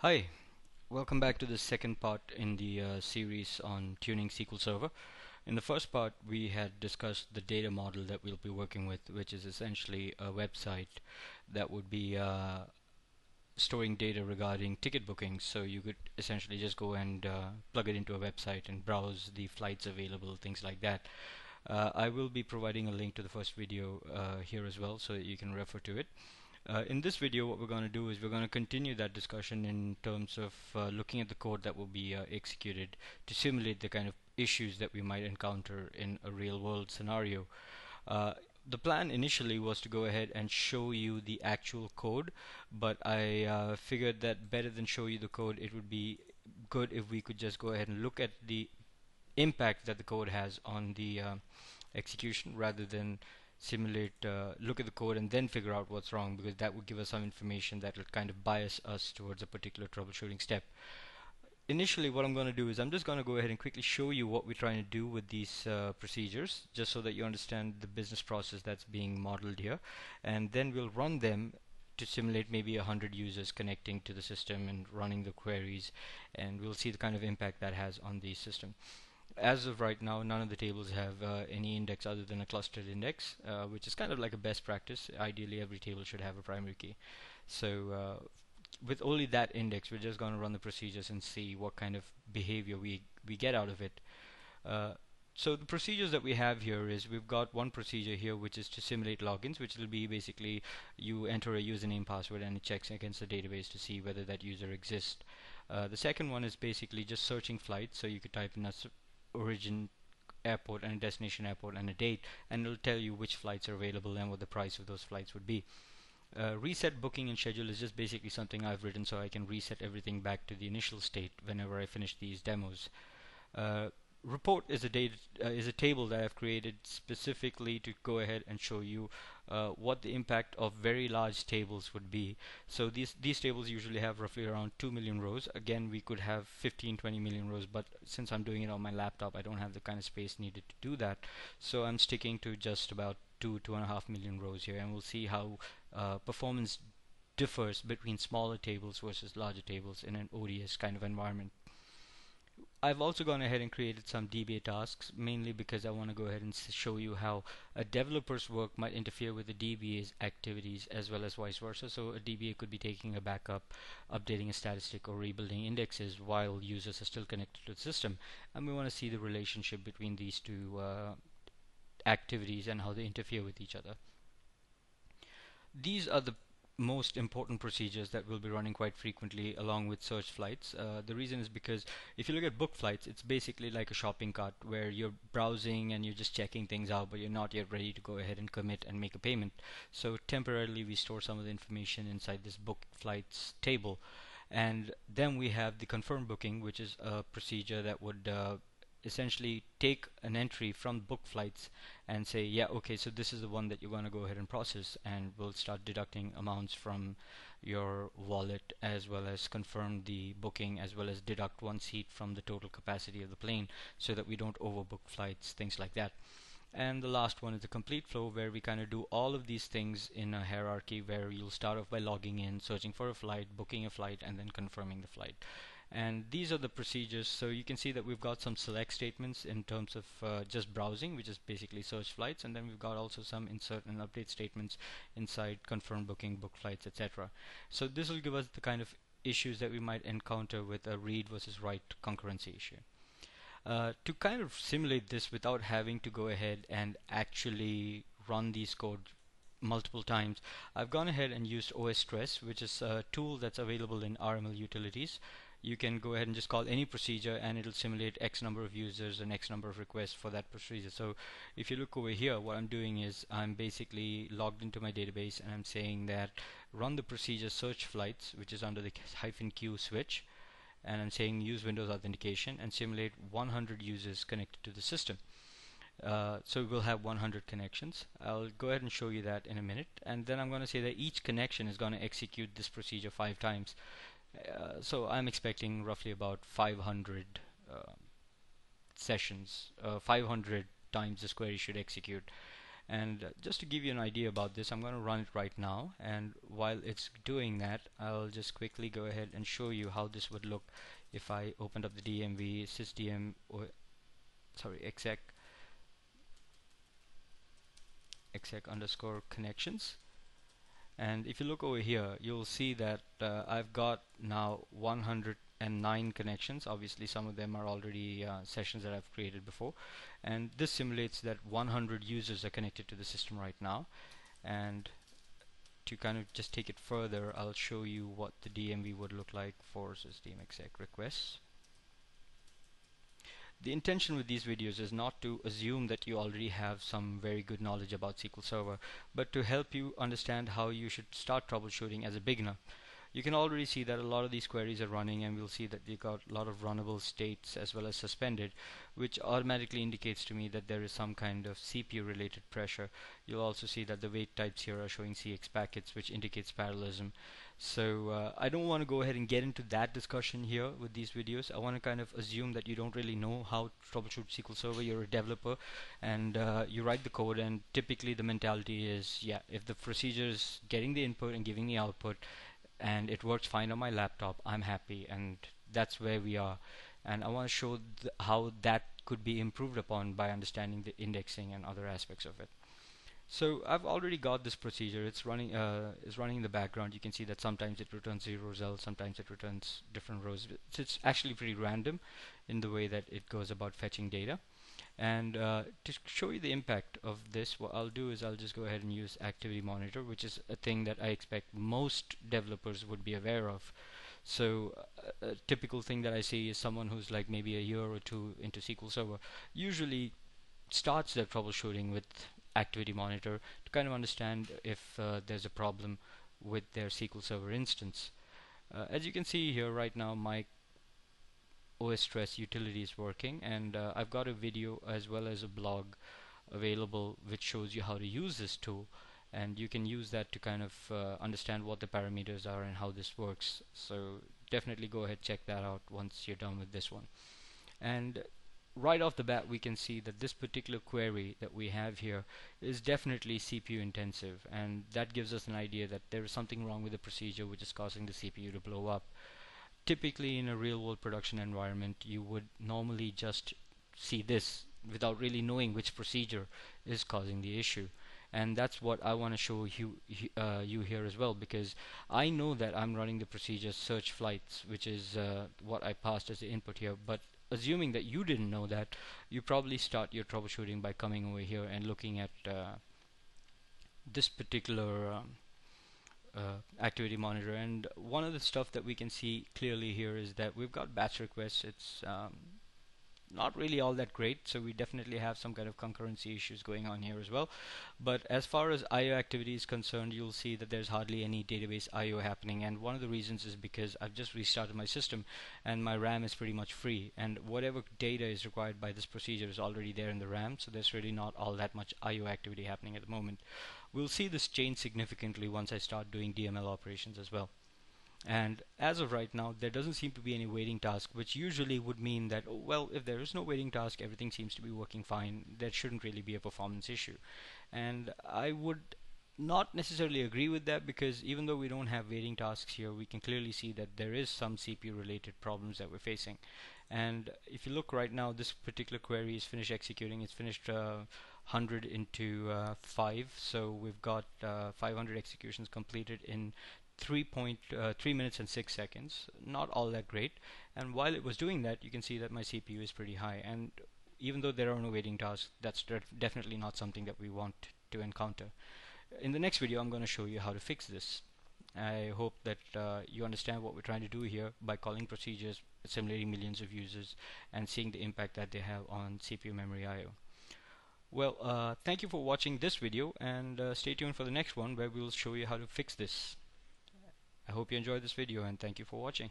Hi, welcome back to the second part in the series on tuning SQL Server. In the first part we had discussed the data model that we'll be working with, which is essentially a website that would be storing data regarding ticket bookings. So you could essentially just go and plug it into a website and browse the flights available, things like that. I will be providing a link to the first video here as well so that you can refer to it. In this video what we're going to do is we're going to continue that discussion in terms of looking at the code that will be executed to simulate the kind of issues that we might encounter in a real world scenario. The plan initially was to go ahead and show you the actual code, but I figured that better than show you the code, it would be good if we could just go ahead and look at the impact that the code has on the execution, rather than simulate, look at the code and then figure out what's wrong, because that would give us some information that will kind of bias us towards a particular troubleshooting step. Initially what I'm going to do is I'm just going to go ahead and quickly show you what we're trying to do with these procedures, just so that you understand the business process that's being modeled here, and then we'll run them to simulate maybe 100 users connecting to the system and running the queries, and we'll see the kind of impact that has on the system. As of right now, none of the tables have any index other than a clustered index, which is kind of like a best practice. Ideally every table should have a primary key. So with only that index, we're just going to run the procedures and see what kind of behavior we get out of it. So the procedures that we have here is we've got one procedure here which is to simulate logins, which will be basically you enter a username, password, and it checks against the database to see whether that user exists. The second one is basically just searching flights, so you could type in a origin airport and a destination airport and a date, and it'll tell you which flights are available and what the price of those flights would be. Reset booking and schedule is just basically something I've written so I can reset everything back to the initial state whenever I finish these demos. Report is a table that I've created specifically to go ahead and show you what the impact of very large tables would be. So these tables usually have roughly around 2 million rows. Again, we could have 15-20 million rows, but since I'm doing it on my laptop, I don't have the kind of space needed to do that, so I'm sticking to just about 2-2.5 million rows here, and we'll see how performance differs between smaller tables versus larger tables in an ODS kind of environment. I've also gone ahead and created some DBA tasks, mainly because I want to go ahead and show you how a developer's work might interfere with the DBA's activities, as well as vice versa. So a DBA could be taking a backup, updating a statistic, or rebuilding indexes while users are still connected to the system, and we want to see the relationship between these two activities and how they interfere with each other. These are the most important procedures that we'll be running quite frequently, along with search flights. The reason is because if you look at book flights, it's basically like a shopping cart where you're browsing and you're just checking things out, but you're not yet ready to go ahead and commit and make a payment. So temporarily we store some of the information inside this book flights table, and then we have the confirm booking, which is a procedure that would essentially take an entry from book flights and say, yeah, okay, so this is the one that you're going to go ahead and process, and we'll start deducting amounts from your wallet, as well as confirm the booking, as well as deduct one seat from the total capacity of the plane, so that we don't overbook flights, things like that. And the last one is the complete flow, where we kind of do all of these things in a hierarchy, where you'll start off by logging in, searching for a flight, booking a flight, and then confirming the flight. And these are the procedures. So you can see that we've got some select statements in terms of just browsing, which is basically search flights, and then we've got also some insert and update statements inside confirm booking, book flights, etc. So this will give us the kind of issues that we might encounter with a read versus write concurrency issue. To kind of simulate this without having to go ahead and actually run these codes multiple times, I've gone ahead and used OS Stress, which is a tool that's available in RML utilities. You can go ahead and just call any procedure and it'll simulate X number of users and X number of requests for that procedure. So if you look over here, what I'm doing is I'm basically logged into my database, and I'm saying that run the procedure search flights, which is under the -q switch, and I'm saying use Windows authentication and simulate 100 users connected to the system. So we'll have 100 connections. I'll go ahead and show you that in a minute, and then I'm going to say that each connection is going to execute this procedure 5 times. So I'm expecting roughly about 500 sessions, 500 times this query should execute. And just to give you an idea about this, I'm going to run it right now, and while it's doing that, I'll just quickly go ahead and show you how this would look if I opened up the DMV sysdm, or sorry, exec underscore connections. And if you look over here, you'll see that I've got now 109 connections. Obviously some of them are already sessions that I've created before, and this simulates that 100 users are connected to the system right now. And to kind of just take it further, I'll show you what the DMV would look like for system exec requests. The intention with these videos is not to assume that you already have some very good knowledge about SQL Server, but to help you understand how you should start troubleshooting as a beginner. You can already see that a lot of these queries are running, and we'll see that they've got a lot of runnable states as well as suspended, which automatically indicates to me that there is some kind of CPU related pressure. You'll also see that the wait types here are showing CX packets, which indicates parallelism. So I don't want to go ahead and get into that discussion here with these videos. I want to kind of assume that you don't really know how to troubleshoot SQL Server. You're a developer and you write the code, and typically the mentality is, yeah, if the procedure is getting the input and giving the output and it works fine on my laptop, I'm happy, and that's where we are. And I want to show how that could be improved upon by understanding the indexing and other aspects of it. So I've already got this procedure. It's running in the background. You can see that sometimes it returns zero results, sometimes it returns different rows. It's actually pretty random in the way that it goes about fetching data. And to show you the impact of this, what I'll do is I'll just go ahead and use Activity Monitor, which is a thing that I expect most developers would be aware of. So a typical thing that I see is someone who's like maybe a year or two into SQL Server usually starts their troubleshooting with Activity Monitor to kind of understand if there's a problem with their SQL Server instance. As you can see here right now, my OS Stress utility is working, and I've got a video as well as a blog available which shows you how to use this tool, and you can use that to kind of understand what the parameters are and how this works. So definitely go ahead, check that out once you're done with this one. And right off the bat, we can see that this particular query that we have here is definitely CPU intensive, and that gives us an idea that there is something wrong with the procedure which is causing the CPU to blow up. Typically in a real world production environment, you would normally just see this without really knowing which procedure is causing the issue. And that's what I want to show you, here as well, because I know that I'm running the procedure search flights, which is what I passed as the input here, but assuming that you didn't know that, you probably start your troubleshooting by coming over here and looking at this particular Activity Monitor. And one of the stuff that we can see clearly here is that we've got batch requests. It's not really all that great, so we definitely have some kind of concurrency issues going on here as well. But as far as IO activity is concerned, you'll see that there's hardly any database IO happening, and one of the reasons is because I've just restarted my system and my RAM is pretty much free, and whatever data is required by this procedure is already there in the RAM, so there's really not all that much IO activity happening at the moment. We'll see this change significantly once I start doing DML operations as well. And as of right now, there doesn't seem to be any waiting task, which usually would mean that, oh, well, if there is no waiting task, everything seems to be working fine. There shouldn't really be a performance issue. And I would not necessarily agree with that, because even though we don't have waiting tasks here, we can clearly see that there is some CPU related problems that we're facing. And if you look right now, this particular query is finished executing. It's finished 100 into 5, so we've got 500 executions completed in 3 minutes and 6 seconds. Not all that great. And while it was doing that, you can see that my CPU is pretty high, and even though there are no waiting tasks, that's definitely not something that we want to encounter. In the next video, I'm going to show you how to fix this. I hope that you understand what we're trying to do here by calling procedures, simulating millions of users, and seeing the impact that they have on CPU memory IO. Well, thank you for watching this video, and stay tuned for the next one where we will show you how to fix this. I hope you enjoyed this video, and thank you for watching.